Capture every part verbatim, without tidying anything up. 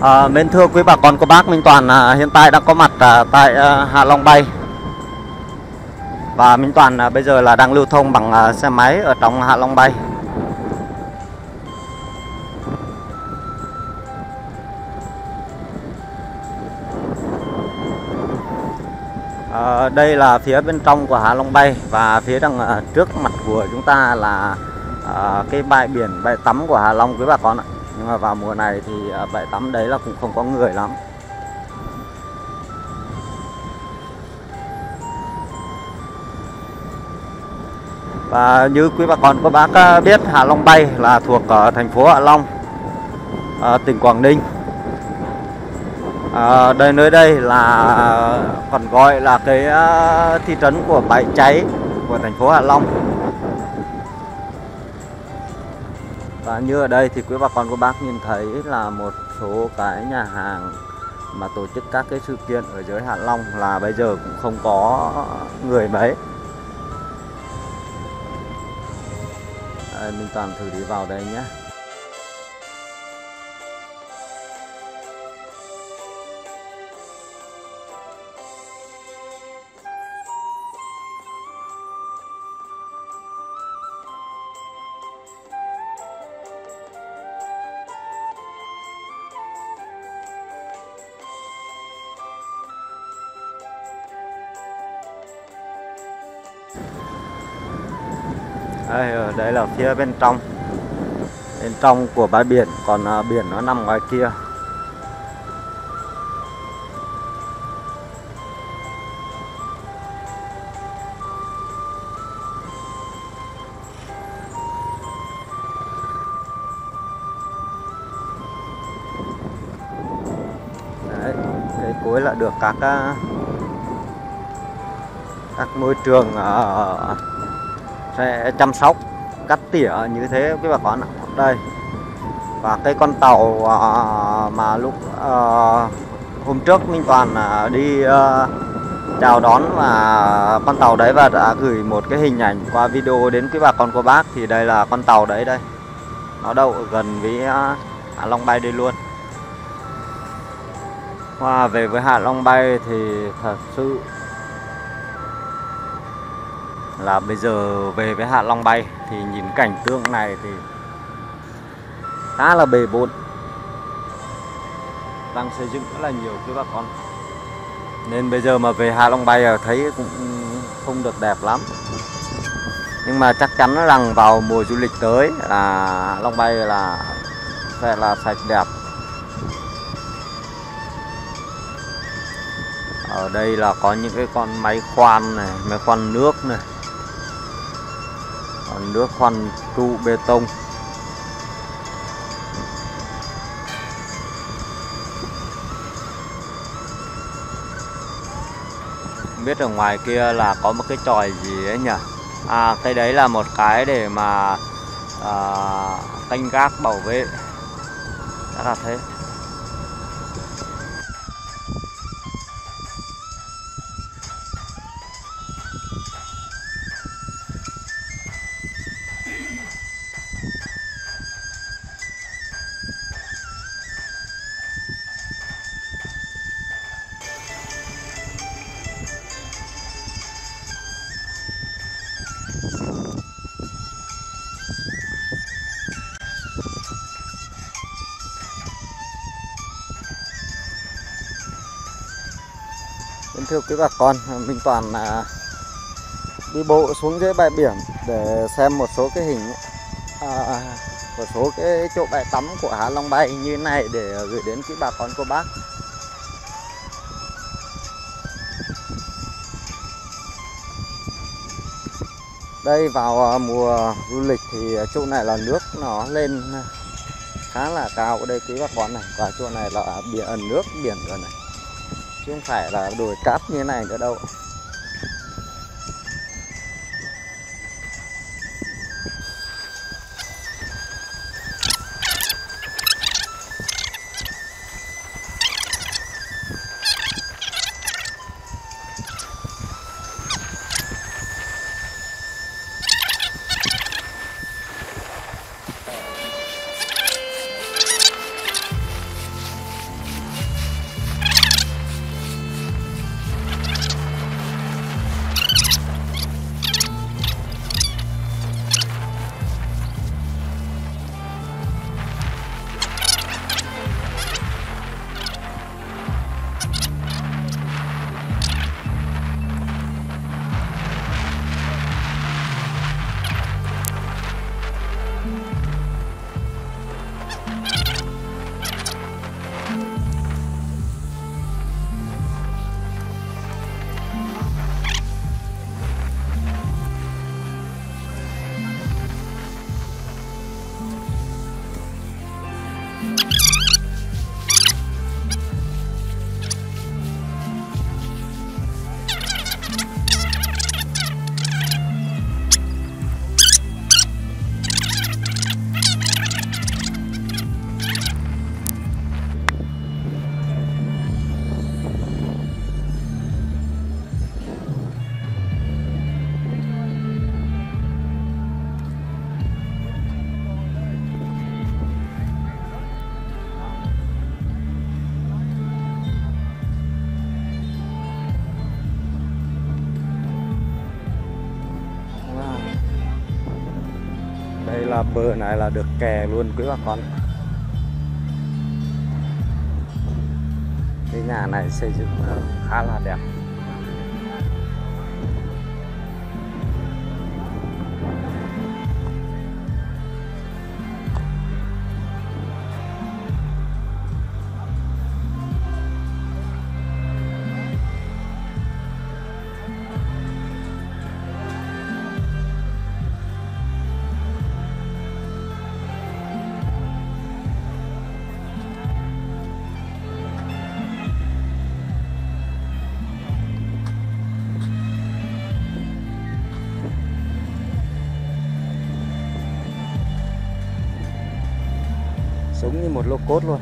À, mến thưa quý bà con cô bác, Minh Toàn à, hiện tại đã có mặt à, tại à, Hạ Long Bay. Và Minh Toàn à, bây giờ là đang lưu thông bằng à, xe máy ở trong Hạ Long Bay. À, đây là phía bên trong của Hạ Long Bay. Và phía đằng à, trước mặt của chúng ta là à, cái bãi biển, bãi tắm của Hạ Long quý bà con ạ. Nhưng mà vào mùa này thì bãi tắm đấy là cũng không có người lắm. Và như quý bà con các bác biết, Hạ Long Bay là thuộc thành phố Hạ Long, tỉnh Quảng Ninh. À, đây nơi đây là còn gọi là cái thị trấn của Bãi Cháy của thành phố Hạ Long. Và như ở đây thì quý bà con cô bác nhìn thấy là một số cái nhà hàng mà tổ chức các cái sự kiện ở dưới Hạ Long là bây giờ cũng không có người mấy. Đây, mình toàn thử đi vào đây nhé. Đây, đấy là phía bên trong bên trong của bãi biển, còn à, biển nó nằm ngoài kia. Đấy, cái cuối là được các các môi trường ở sẽ chăm sóc cắt tỉa như thế quý bà con ạ. Đây, và cái con tàu à, mà lúc à, hôm trước Minh Toàn à, đi à, chào đón, và con tàu đấy và đã gửi một cái hình ảnh qua video đến quý bà con cô bác, thì đây là con tàu đấy. Đây nó đậu gần với à, Hạ Long Bay đây luôn. Và về với Hạ Long Bay thì thật sự là bây giờ về với Hạ Long Bay thì nhìn cảnh tượng này thì khá là bề bộn, đang xây dựng rất là nhiều quý bà con, nên bây giờ mà về Hạ Long Bay là thấy cũng không được đẹp lắm. Nhưng mà chắc chắn rằng vào mùa du lịch tới là Hạ Long Bay là sẽ là sạch đẹp. Ở đây là có những cái con máy khoan này, máy khoan nước này, nước khoan trụ bê tông. Không biết ở ngoài kia là có một cái chòi gì ấy nhỉ? À, cái đấy là một cái để mà à, canh gác bảo vệ. Đã là thế. Thưa quý bà con, Minh Toàn à, đi bộ xuống dưới bãi biển để xem một số cái hình à, một số cái chỗ bãi tắm của Hạ Long Bay như này để gửi đến quý bà con cô bác. Đây vào mùa du lịch thì chỗ này là nước nó lên khá là cao đây quý bà con này, và chỗ này là biển, nước biển rồi này, chứ không phải là đồi cát như thế này nữa đâu. là bờ này là được kè luôn quý bà con. Cái nhà này xây dựng khá là đẹp. Giống như một lô cốt luôn.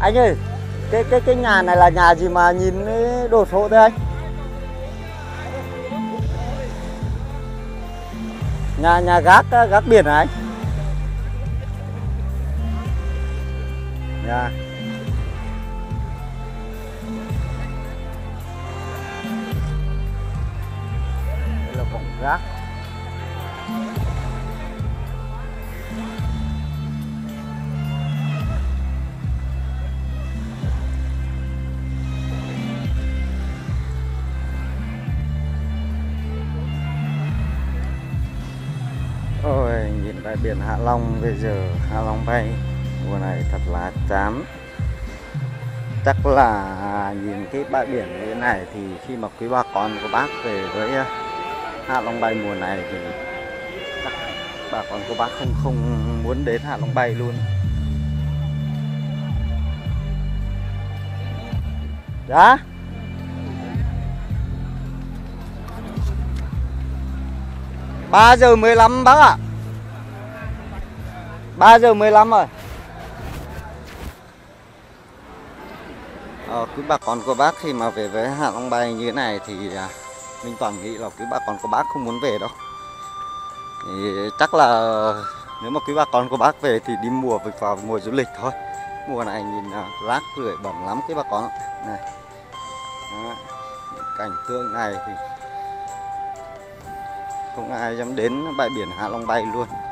Anh ơi, cái cái cái nhà này là nhà gì mà nhìn đồ sộ thế anh? Nhà nhà gác gác biển hả anh? Nhà. Đây là cổng gác. Ôi, nhìn bãi biển Hạ Long bây giờ, Hạ Long Bay mùa này thật là chán. Chắc là nhìn cái bãi biển như thế này thì khi mà quý bà con của bác về với Hạ Long Bay mùa này thì chắc bà con của bác không không muốn đến Hạ Long Bay luôn. Dạ. ba giờ mười lăm bác ạ. ba giờ mười lăm rồi. Ờ, quý bà con của bác khi mà về với Hạ Long Bay như thế này thì Minh Toàn nghĩ là quý bà con của bác không muốn về đâu. Thì chắc là nếu mà quý bà con của bác về thì đi mùa vực vào mùa du lịch thôi. Mùa này nhìn rác rưởi bẩn lắm quý bà con ạ. Này. Đó. Cảnh tượng này thì không ai dám đến bãi biển Hạ Long Bay luôn.